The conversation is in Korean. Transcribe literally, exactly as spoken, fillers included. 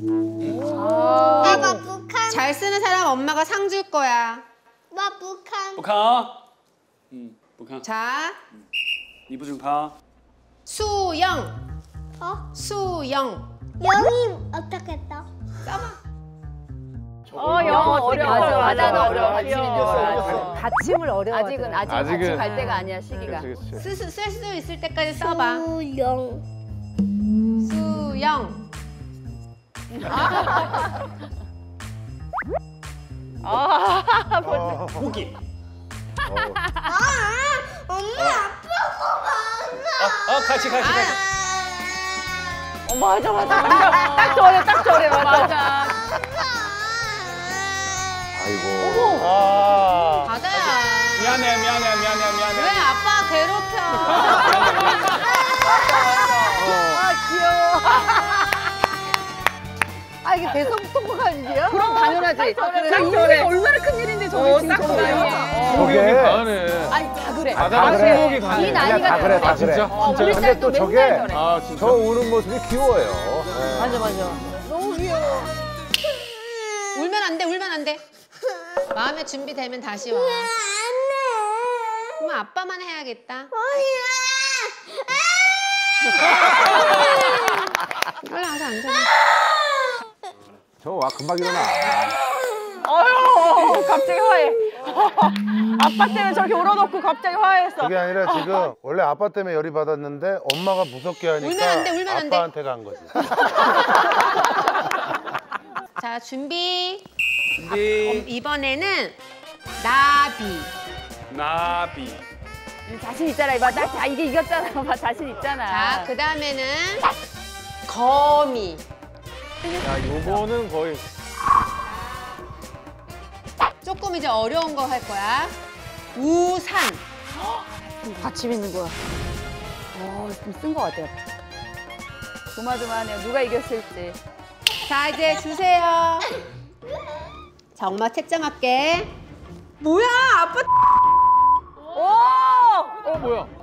아빠 북한. 잘 쓰는 사람 엄마가 상 줄 거야. 아빠 북한. 북한. 응, 북한. 자. 이부중파. 수영. 어? 수영. 영이 어떻게 했다? 써봐. 어, 영 어려워. 맞아, 맞아. 어려워. 어려워. 받침을 어려워. 아직은, 아직 아직은 갈 때가 아니야, 시기가. 쓸 수 있을 때까지 써봐. 수영. 수영. 아, 고기. 아, 엄마 아프고 봐. 어, 같이, 같이, 같이. 어, 맞아, 맞아. 딱 저래, 딱 저래. 맞아. 아이고. 아 바다야. 미안해, 미안해, 미안해, 미안해. 왜 아빠 괴롭혀? 아, 귀여워. 아, 이게 대성 통과한 일이야? 그럼 당연하지. 저게 얼마나 큰 일인데 저게 지금 정답이야. 저게 다하네. 아니, 다 그래. 다 그래. 이 나이가 다 그래, 다 그래. 근데 또 저게 저 우는 모습이 귀여워요. 맞아, 맞아. 너무 귀여워. 울면 안 돼, 울면 안 돼. 마음에 준비되면 다시 와. 안 돼. 그럼 아빠만 해야겠다. 어이야. 빨리 와서 앉아. 저와 금방 일어나. 어휴, 갑자기 화해. 아빠 때문에 저렇게 울어놓고 갑자기 화해했어. 그게 아니라 지금 원래 아빠 때문에 열이 받았는데 엄마가 무섭게 하니까 울면 안 돼, 울면 안 돼. 아빠한테 간 거지. 자, 준비. 준비. 아, 이번에는 나비. 나비. 자신 있잖아, 이봐. 나, 자, 이게 이겼잖아. 봐, 자신 있잖아. 자, 그 다음에는 거미. 야, 요거는 거의. 조금 이제 어려운 거 할 거야. 우산. 받침 있는 거야. 어, 좀 쓴 거 같아요. 조마조마하네요. 누가 이겼을지. 자, 이제 주세요. 자, 엄마 채점할게. 뭐야, 아빠. 오! 어, 뭐야?